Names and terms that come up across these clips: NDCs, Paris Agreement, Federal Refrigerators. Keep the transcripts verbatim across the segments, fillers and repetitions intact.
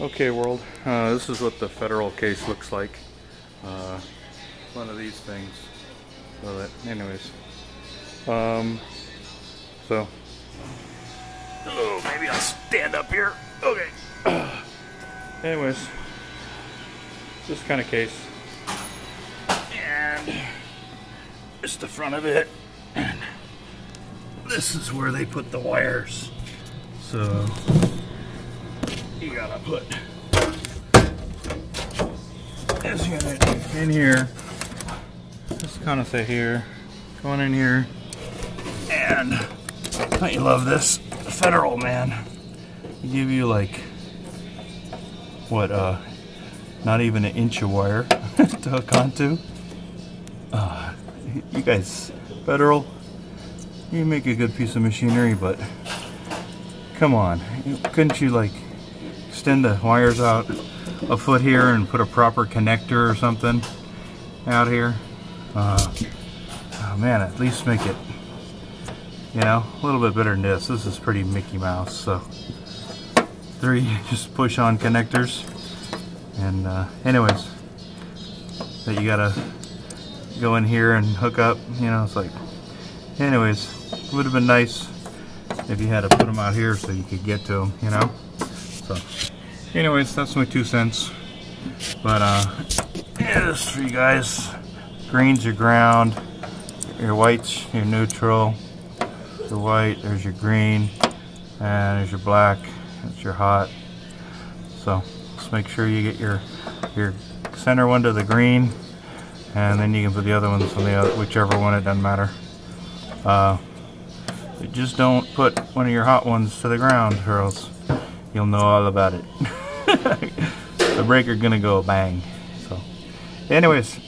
Okay world, uh, this is what the Federal case looks like. Uh, one of these things. So that, anyways. Um, so. Oh, maybe I'll stand up here. Okay. Uh, anyways. This kind of case. And it's the front of it. And this is where they put the wires. So. You gotta put this unit in here, just kind of say here, going in here, and don't you love this? Federal, man, they give you like, what, uh, not even an inch of wire to hook onto. Uh, you guys, Federal, you make a good piece of machinery, but come on, couldn't you like extend the wires out a foot here and put a proper connector or something out here? Uh, oh man, at least make it, you know, a little bit better than this. This is pretty Mickey Mouse. So three just push on connectors, and uh, anyways, that you gotta go in here and hook up, you know, it's like, anyways, would have been nice if you had to put them out here so you could get to them, you know. So anyways, that's my two cents. But uh yeah, this is for you guys. Green's your ground, your white's your neutral, your white, there's your green, and there's your black, that's your hot. So just make sure you get your your center one to the green, and then you can put the other ones on the other, whichever one, it doesn't matter. Uh just don't put one of your hot ones to the ground, or else you'll know all about it. The breaker's gonna go bang. So anyways,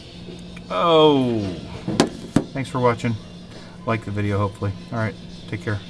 oh, thanks for watching. Like the video, hopefully. All right, take care.